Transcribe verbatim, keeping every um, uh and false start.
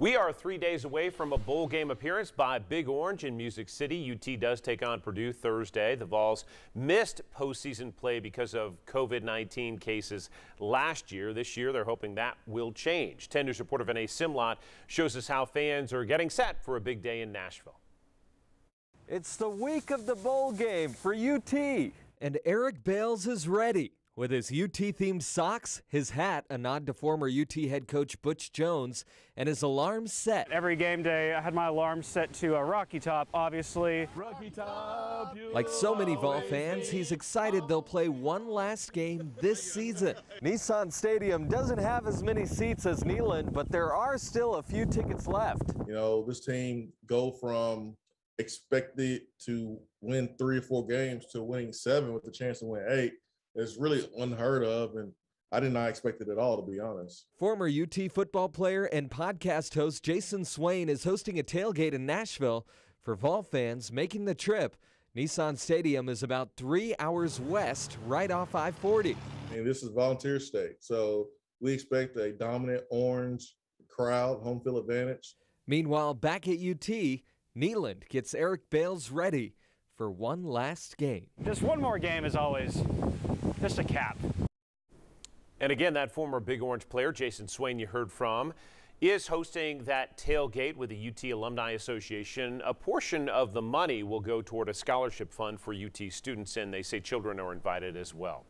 We are three days away from a bowl game appearance by Big Orange in Music City. U T does take on Purdue Thursday. The Vols missed postseason play because of COVID nineteen cases last year. This year, they're hoping that will change. ten News reporter Vinay Simlot shows us how fans are getting set for a big day in Nashville. It's the week of the bowl game for U T. And Eric Bales is ready. With his U T-themed socks, his hat, a nod to former U T head coach Butch Jones, and his alarm set. Every game day, I had my alarm set to uh, Rocky Top, obviously. Rocky Top. Like so many Vol fans, he's excited they'll play one last game this season. Nissan Stadium doesn't have as many seats as Neyland, but there are still a few tickets left. You know, this team go from expected to win three or four games to winning seven with the chance to win eight. It's really unheard of, and I did not expect it at all, to be honest. Former U T football player and podcast host Jason Swain is hosting a tailgate in Nashville for Vol fans making the trip. Nissan Stadium is about three hours west, right off I forty. And this is Volunteer State, so we expect a dominant orange crowd, home field advantage. Meanwhile, back at U T, Neyland gets Eric Bales ready for one last game. Just one more game is always just a cap. And again, that former Big Orange player, Jason Swain, you heard from, is hosting that tailgate with the U T Alumni Association. A portion of the money will go toward a scholarship fund for U T students, and they say children are invited as well.